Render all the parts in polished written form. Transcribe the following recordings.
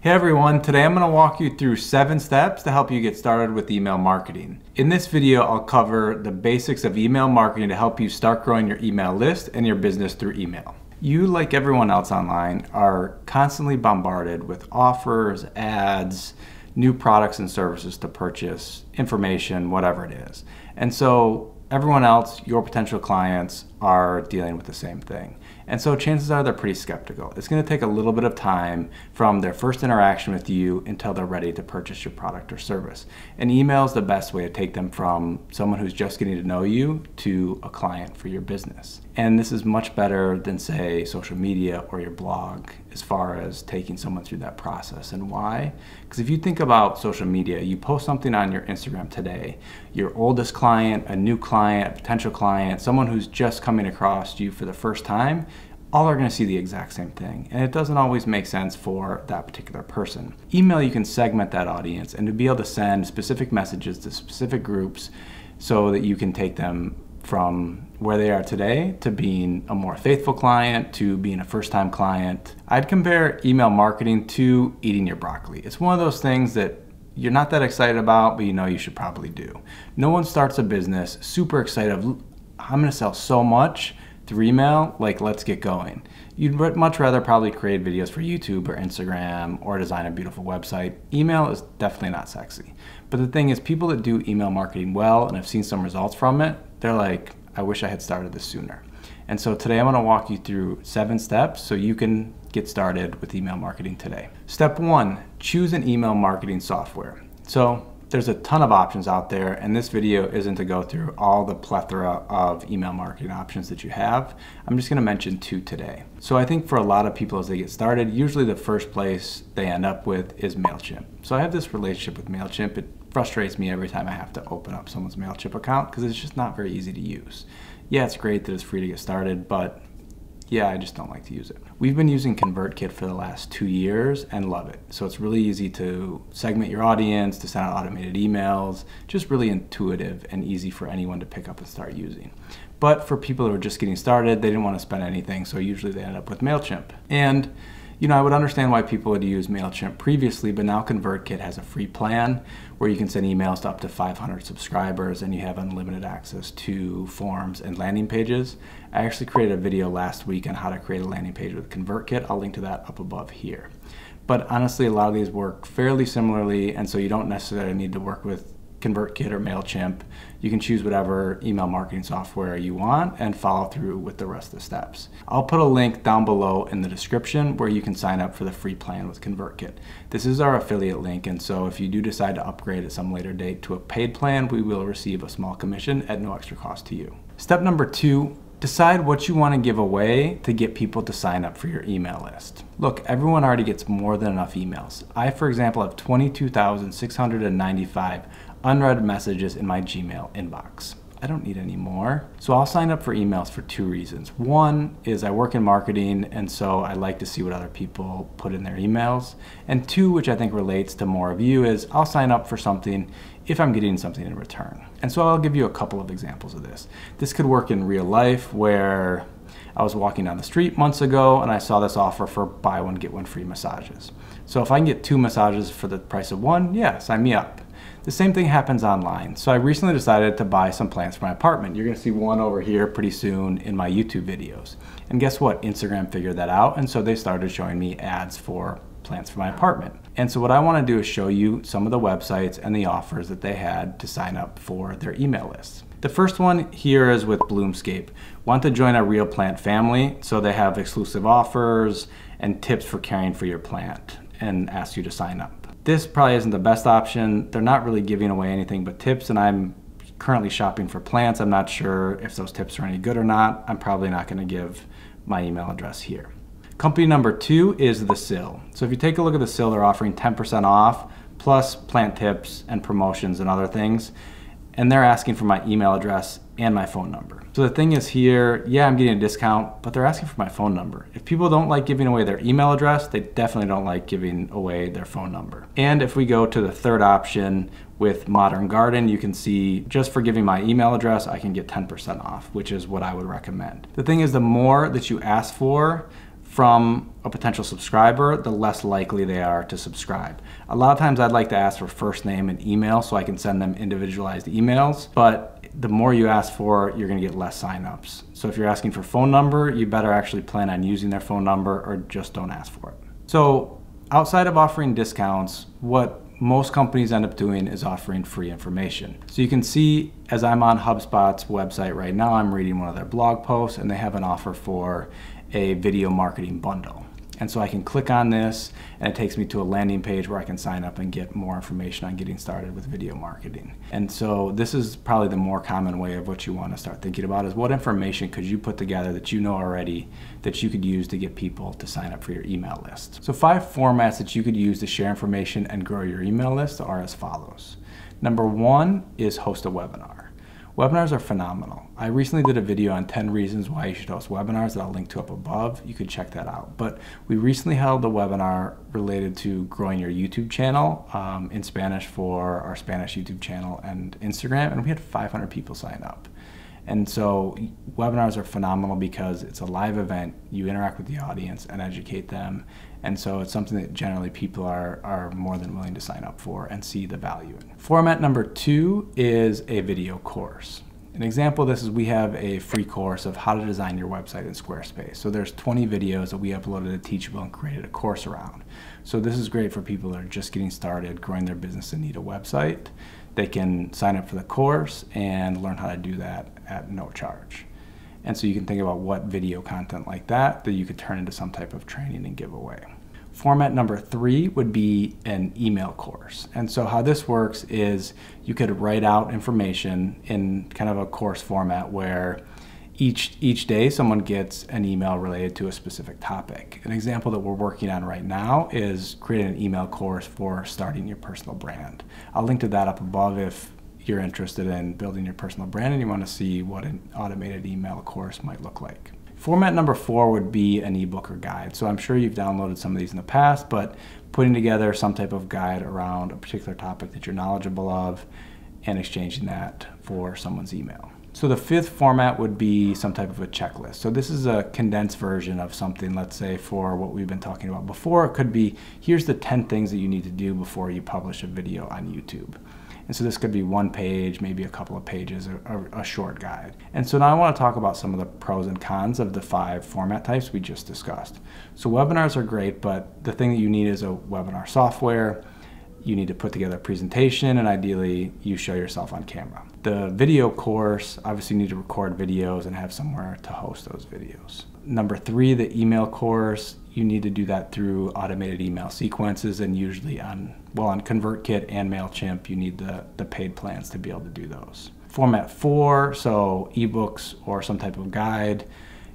Hey everyone, today I'm going to walk you through 7 steps to help you get started with email marketing. In this video, I'll cover the basics of email marketing to help you start growing your email list and your business through email. You, like everyone else online, are constantly bombarded with offers, ads, new products and services to purchase, information, whatever it is. And so everyone else, your potential clients, are dealing with the same thing. And so chances are they're pretty skeptical. It's going to take a little bit of time from their first interaction with you until they're ready to purchase your product or service. And email is the best way to take them from someone who's just getting to know you to a client for your business. And this is much better than, say, social media or your blog as far as taking someone through that process. And why? Because if you think about social media, you post something on your Instagram today, your oldest client, a new client, a potential client, someone who's just coming across you for the first time, all are going to see the exact same thing, and it doesn't always make sense for that particular person. Email, you can segment that audience and to be able to send specific messages to specific groups so that you can take them from where they are today to being a more faithful client, to being a first-time client. I'd compare email marketing to eating your broccoli. It's one of those things that you're not that excited about, but you know you should probably do. No one starts a business super excited, I'm going to sell so much through email, like let's get going. You'd much rather probably create videos for YouTube or Instagram or design a beautiful website. Email is definitely not sexy. But the thing is, people that do email marketing well and have seen some results from it, they're like, I wish I had started this sooner. And so today I'm going to walk you through 7 steps so you can get started with email marketing today. Step 1, choose an email marketing software. So there's a ton of options out there, and this video isn't to go through all the plethora of email marketing options that you have. I'm just going to mention 2 today. So I think for a lot of people as they get started, usually the first place they end up with is MailChimp. So I have this relationship with MailChimp. It frustrates me every time I have to open up someone's MailChimp account because it's just not very easy to use. Yeah, it's great that it's free to get started, but yeah, I just don't like to use it. We've been using ConvertKit for the last 2 years and love it. So it's really easy to segment your audience, to send out automated emails, just really intuitive and easy for anyone to pick up and start using. But for people who are just getting started, they didn't want to spend anything, so usually they end up with MailChimp. And you know, I would understand why people would use MailChimp previously, but now ConvertKit has a free plan where you can send emails to up to 500 subscribers and you have unlimited access to forms and landing pages. I actually created a video last week on how to create a landing page with ConvertKit. I'll link to that up above here. But honestly, a lot of these work fairly similarly, and so you don't necessarily need to work with ConvertKit or MailChimp. You can choose whatever email marketing software you want and follow through with the rest of the steps. I'll put a link down below in the description where you can sign up for the free plan with ConvertKit. This is our affiliate link, and so if you do decide to upgrade at some later date to a paid plan, we will receive a small commission at no extra cost to you. Step number 2, decide what you want to give away to get people to sign up for your email list. Look, everyone already gets more than enough emails. I, for example, have 22,695 unread messages in my Gmail inbox. I don't need any more. So I'll sign up for emails for 2 reasons. One is I work in marketing, and so I like to see what other people put in their emails. And 2, which I think relates to more of you, is I'll sign up for something if I'm getting something in return. And so I'll give you a couple of examples of this. This could work in real life where I was walking down the street months ago and I saw this offer for buy one, get one free massages. So if I can get 2 massages for the price of 1, yeah, sign me up. The same thing happens online. So I recently decided to buy some plants for my apartment. You're gonna see one over here pretty soon in my YouTube videos. And guess what? Instagram figured that out, and so they started showing me ads for plants for my apartment. And so what I wanna do is show you some of the websites and the offers that they had to sign up for their email list. The first one here is with Bloomscape. Want to join a real plant family? So they have exclusive offers and tips for caring for your plant and ask you to sign up. This probably isn't the best option. They're not really giving away anything but tips, and I'm currently shopping for plants. I'm not sure if those tips are any good or not. I'm probably not gonna give my email address here. Company number 2 is The Sill. So if you take a look at The Sill, they're offering 10% off, plus plant tips and promotions and other things. And they're asking for my email address and my phone number. So the thing is here, yeah, I'm getting a discount, but they're asking for my phone number. If people don't like giving away their email address, they definitely don't like giving away their phone number. And if we go to the third option with Modern Garden, you can see just for giving my email address, I can get 10% off, which is what I would recommend. The thing is, the more that you ask for from a potential subscriber, the less likely they are to subscribe. A lot of times I'd like to ask for first name and email so I can send them individualized emails, but the more you ask for, you're gonna get less signups. So if you're asking for phone number, you better actually plan on using their phone number or just don't ask for it. So outside of offering discounts, what most companies end up doing is offering free information. So you can see, as I'm on HubSpot's website right now, I'm reading one of their blog posts and they have an offer for a video marketing bundle. And so I can click on this and it takes me to a landing page where I can sign up and get more information on getting started with video marketing. And so this is probably the more common way of what you want to start thinking about is what information could you put together that you know already that you could use to get people to sign up for your email list. So 5 formats that you could use to share information and grow your email list are as follows. Number 1 is host a webinar. Webinars are phenomenal. I recently did a video on 10 reasons why you should host webinars that I'll link to up above. You can check that out. But we recently held a webinar related to growing your YouTube channel in Spanish for our Spanish YouTube channel and Instagram, and we had 500 people sign up. And so webinars are phenomenal because it's a live event, you interact with the audience and educate them. And so it's something that generally people are more than willing to sign up for and see the value in. Format number 2 is a video course. An example of this is we have a free course of how to design your website in Squarespace. So there's 20 videos that we uploaded to Teachable and created a course around. So this is great for people that are just getting started, growing their business and need a website. They can sign up for the course and learn how to do that at no charge. And so you can think about what video content like that you could turn into some type of training and giveaway. Format number 3 would be an email course. And so how this works is you could write out information in kind of a course format where each day someone gets an email related to a specific topic. An example that we're working on right now is creating an email course for starting your personal brand. I'll link to that up above if you're interested in building your personal brand and you want to see what an automated email course might look like. Format number 4 would be an ebook or guide. So I'm sure you've downloaded some of these in the past, but putting together some type of guide around a particular topic that you're knowledgeable of and exchanging that for someone's email. So the 5th format would be some type of a checklist. So this is a condensed version of something, let's say for what we've been talking about before. It could be, here's the 10 things that you need to do before you publish a video on YouTube. And so this could be 1 page, maybe a couple of pages, a short guide. And so now I want to talk about some of the pros and cons of the 5 format types we just discussed. So webinars are great, but the thing that you need is a webinar software. You need to put together a presentation, and ideally you show yourself on camera. The video course, obviously you need to record videos and have somewhere to host those videos. Number 3, the email course. You need to do that through automated email sequences, and usually on ConvertKit and MailChimp, you need the paid plans to be able to do those. Format 4, so ebooks or some type of guide.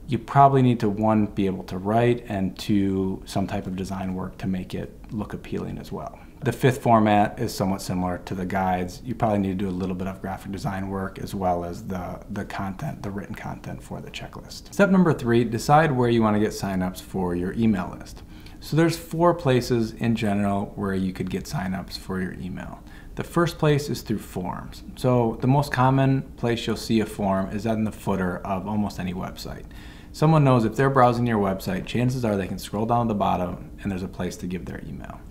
You probably need to, 1, be able to write, and 2, some type of design work to make it look appealing as well. The 5th format is somewhat similar to the guides. You probably need to do a little bit of graphic design work as well as the content, the written content for the checklist. Step number 3, decide where you want to get signups for your email list. So there's 4 places in general where you could get signups for your email. The first place is through forms. So the most common place you'll see a form is in the footer of almost any website. Someone knows if they're browsing your website, chances are they can scroll down to the bottom and there's a place to give their email.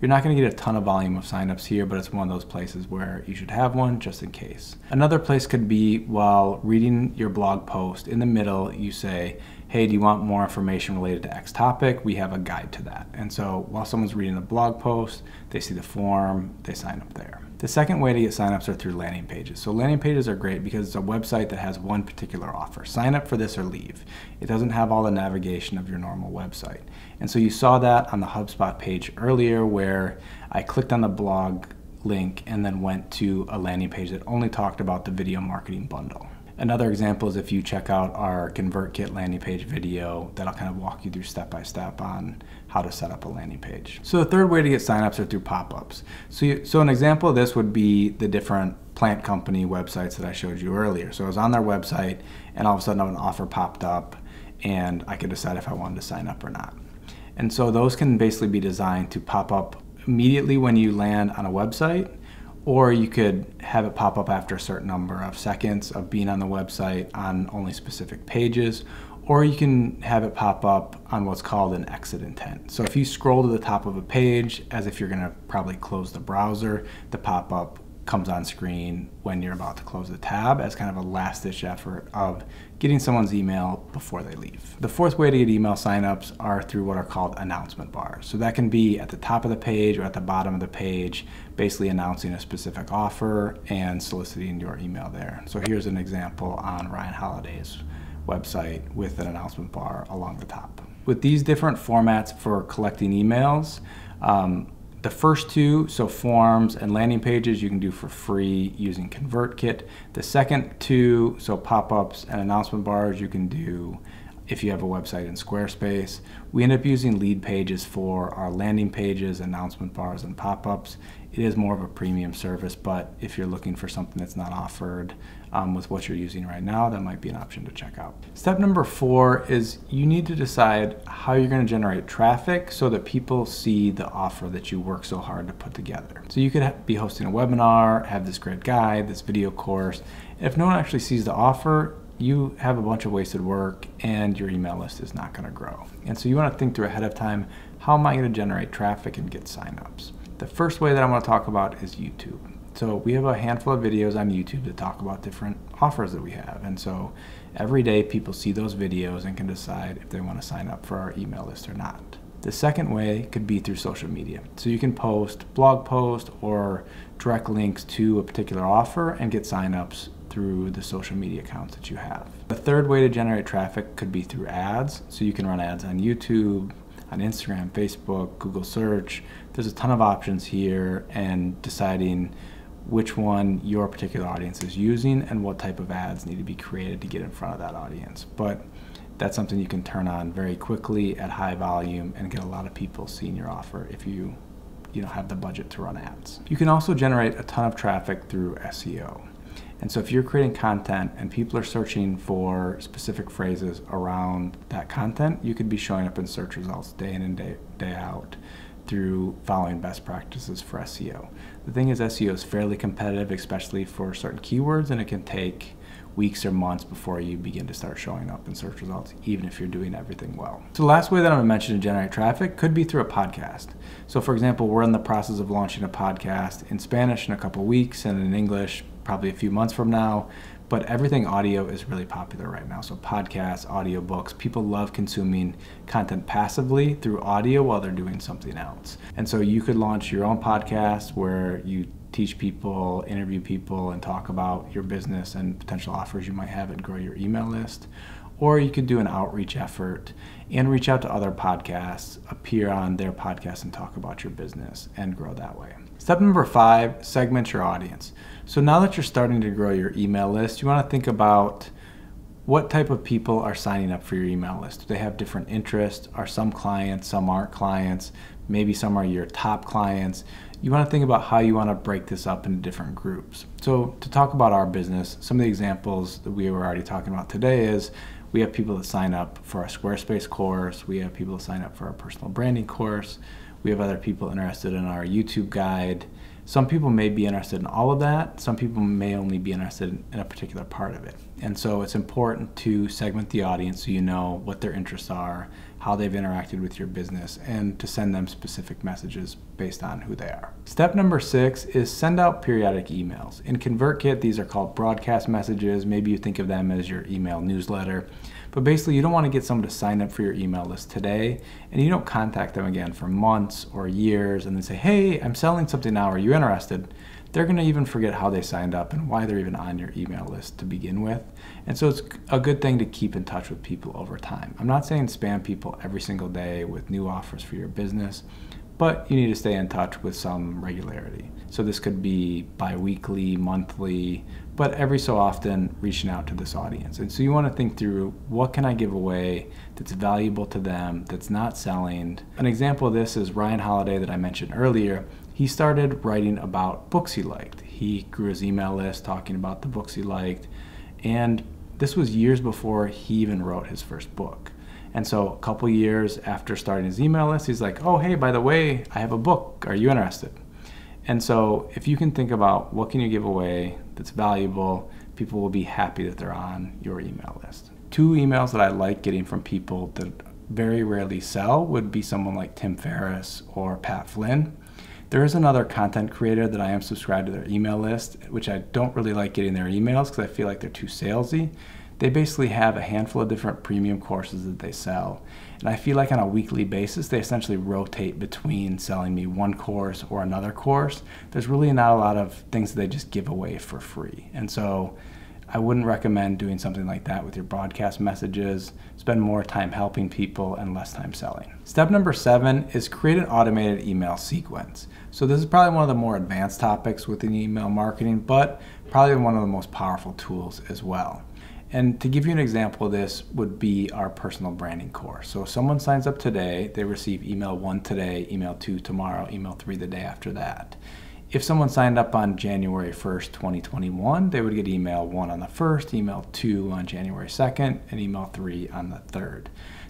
You're not going to get a ton of volume of signups here, but it's one of those places where you should have one just in case. Another place could be while reading your blog post. In the middle, you say, hey, do you want more information related to X topic? We have a guide to that. And so while someone's reading the blog post, they see the form, they sign up there. The second way to get signups are through landing pages. So landing pages are great because it's a website that has one particular offer. Sign up for this or leave. It doesn't have all the navigation of your normal website. And so you saw that on the HubSpot page earlier where I clicked on the blog link and then went to a landing page that only talked about the video marketing bundle. Another example is if you check out our ConvertKit landing page video, that'll kind of walk you through step-by-step on how to set up a landing page. So the third way to get signups are through pop-ups. So an example of this would be the different plant company websites that I showed you earlier. So I was on their website and all of a sudden an offer popped up and I could decide if I wanted to sign up or not. And so those can basically be designed to pop up immediately when you land on a website, or you could have it pop up after a certain number of seconds of being on the website on only specific pages, or you can have it pop up on what's called an exit intent. So if you scroll to the top of a page, as if you're gonna probably close the browser, the pop-up comes on screen when you're about to close the tab as kind of a last-ditch effort of getting someone's email before they leave. The fourth way to get email signups are through what are called announcement bars. So that can be at the top of the page or at the bottom of the page, basically announcing a specific offer and soliciting your email there. So here's an example on Ryan Holiday's website with an announcement bar along the top. With these different formats for collecting emails, the first two, so forms and landing pages, you can do for free using ConvertKit. The second two, so pop-ups and announcement bars, you can do if you have a website in Squarespace. We end up using Leadpages for our landing pages, announcement bars, and pop-ups. It is more of a premium service, but if you're looking for something that's not offered with what you're using right now, that might be an option to check out. Step number four is you need to decide how you're going to generate traffic so that people see the offer that you work so hard to put together. So you could be hosting a webinar, have this great guide, this video course. If no one actually sees the offer, you have a bunch of wasted work and your email list is not going to grow. And so you want to think through ahead of time, how am I going to generate traffic and get signups? The first way that I want to talk about is YouTube. So we have a handful of videos on YouTube that talk about different offers that we have. And so every day people see those videos and can decide if they want to sign up for our email list or not. The second way could be through social media. So you can post blog posts or direct links to a particular offer and get signups through the social media accounts that you have. The third way to generate traffic could be through ads. So you can run ads on YouTube, on Instagram, Facebook, Google search. There's a ton of options here, and deciding which one your particular audience is using and what type of ads need to be created to get in front of that audience. But that's something you can turn on very quickly at high volume and get a lot of people seeing your offer if you have the budget to run ads. You can also generate a ton of traffic through SEO. And so if you're creating content and people are searching for specific phrases around that content, you could be showing up in search results day in and day out through following best practices for SEO. The thing is, SEO is fairly competitive, especially for certain keywords, and it can take weeks or months before you begin to start showing up in search results, even if you're doing everything well. So the last way that I'm gonna mention to generate traffic could be through a podcast. So for example, we're in the process of launching a podcast in Spanish in a couple weeks and in English, probably a few months from now, but everything audio is really popular right now. So podcasts, audiobooks, people love consuming content passively through audio while they're doing something else. And so you could launch your own podcast where you teach people, interview people, and talk about your business and potential offers you might have and grow your email list. Or you could do an outreach effort and reach out to other podcasts, appear on their podcasts and talk about your business and grow that way. Step number five, segment your audience. So now that you're starting to grow your email list, you want to think about what type of people are signing up for your email list. Do they have different interests? Are some clients, some aren't clients? Maybe some are your top clients. You want to think about how you want to break this up into different groups. So to talk about our business, some of the examples that we were already talking about today is we have people that sign up for our Squarespace course. We have people that sign up for our personal branding course. We have other people interested in our YouTube guide. Some people may be interested in all of that. Some people may only be interested in a particular part of it. And so it's important to segment the audience so you know what their interests are, how they've interacted with your business, and to send them specific messages based on who they are. Step number six is send out periodic emails. In ConvertKit, these are called broadcast messages. Maybe you think of them as your email newsletter, but basically you don't want to get someone to sign up for your email list today and you don't contact them again for months or years and then say, hey, I'm selling something now, are you interested? They're going to even forget how they signed up and why they're even on your email list to begin with. And so it's a good thing to keep in touch with people over time. I'm not saying spam people every single day with new offers for your business, but you need to stay in touch with some regularity. So this could be bi-weekly, monthly, but every so often reaching out to this audience. And so you want to think through, what can I give away that's valuable to them, that's not selling? An example of this is Ryan Holiday that I mentioned earlier. He started writing about books he liked. He grew his email list talking about the books he liked. And this was years before he even wrote his first book. And so a couple years after starting his email list, he's like, oh, hey, by the way, I have a book. Are you interested? And so if you can think about what can you give away that's valuable, people will be happy that they're on your email list. Two emails that I like getting from people that very rarely sell would be someone like Tim Ferriss or Pat Flynn. There is another content creator that I am subscribed to their email list, which I don't really like getting their emails because I feel like they're too salesy. They basically have a handful of different premium courses that they sell. And I feel like on a weekly basis, they essentially rotate between selling me one course or another course. There's really not a lot of things that they just give away for free. And so I wouldn't recommend doing something like that with your broadcast messages. Spend more time helping people and less time selling. Step number 7 is create an automated email sequence. So this is probably one of the more advanced topics within email marketing, but probably one of the most powerful tools as well. And to give you an example of this would be our personal branding course. So if someone signs up today, they receive email 1 today, email 2 tomorrow, email 3 the day after that. If someone signed up on January 1st, 2021, they would get email 1 on the 1st, email 2 on January 2nd, and email 3 on the 3rd.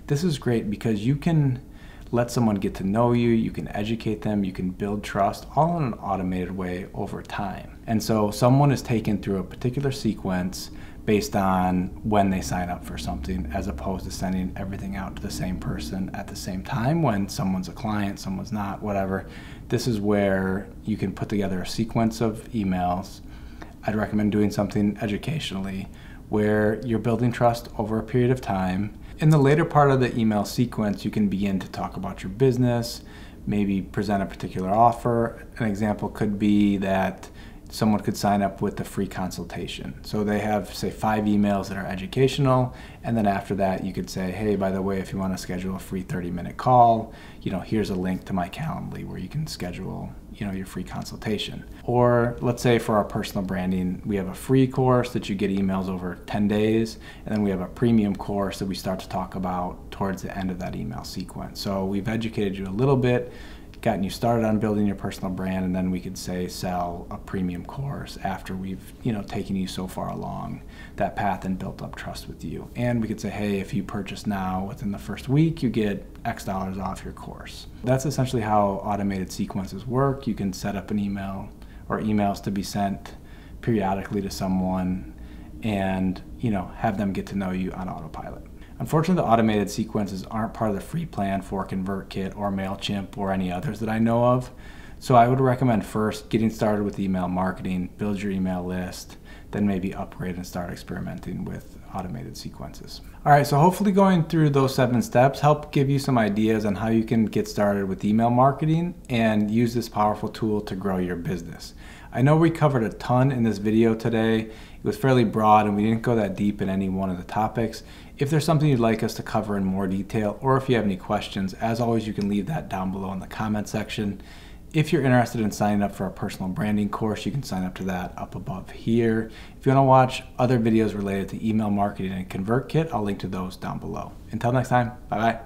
This is great because you can let someone get to know you, you can educate them, you can build trust, all in an automated way over time. And so someone is taken through a particular sequence based on when they sign up for something, as opposed to sending everything out to the same person at the same time when someone's a client, someone's not, whatever. This is where you can put together a sequence of emails. I'd recommend doing something educationally where you're building trust over a period of time. In the later part of the email sequence, you can begin to talk about your business, maybe present a particular offer. An example could be that someone could sign up with the free consultation. So they have, say, 5 emails that are educational, and then after that you could say, hey, by the way, if you want to schedule a free 30-minute call, here's a link to my Calendly where you can schedule, your free consultation. Or let's say for our personal branding, we have a free course that you get emails over 10 days, and then we have a premium course that we start to talk about towards the end of that email sequence. So we've educated you a little bit, gotten you started on building your personal brand, and then we could say sell a premium course after we've taken you so far along that path and built up trust with you. And we could say, hey, if you purchase now within the first week, you get X dollars off your course. That's essentially how automated sequences work. You can set up an email or emails to be sent periodically to someone and have them get to know you on autopilot. Unfortunately, the automated sequences aren't part of the free plan for ConvertKit or MailChimp or any others that I know of. So I would recommend first getting started with email marketing, build your email list, then maybe upgrade and start experimenting with automated sequences. All right, so hopefully going through those 7 steps help give you some ideas on how you can get started with email marketing and use this powerful tool to grow your business. I know we covered a ton in this video today. It was fairly broad and we didn't go that deep in any one of the topics. If there's something you'd like us to cover in more detail, or if you have any questions, as always, you can leave that down below in the comment section. If you're interested in signing up for our personal branding course, you can sign up to that up above here. If you want to watch other videos related to email marketing and ConvertKit, I'll link to those down below. Until next time, bye-bye.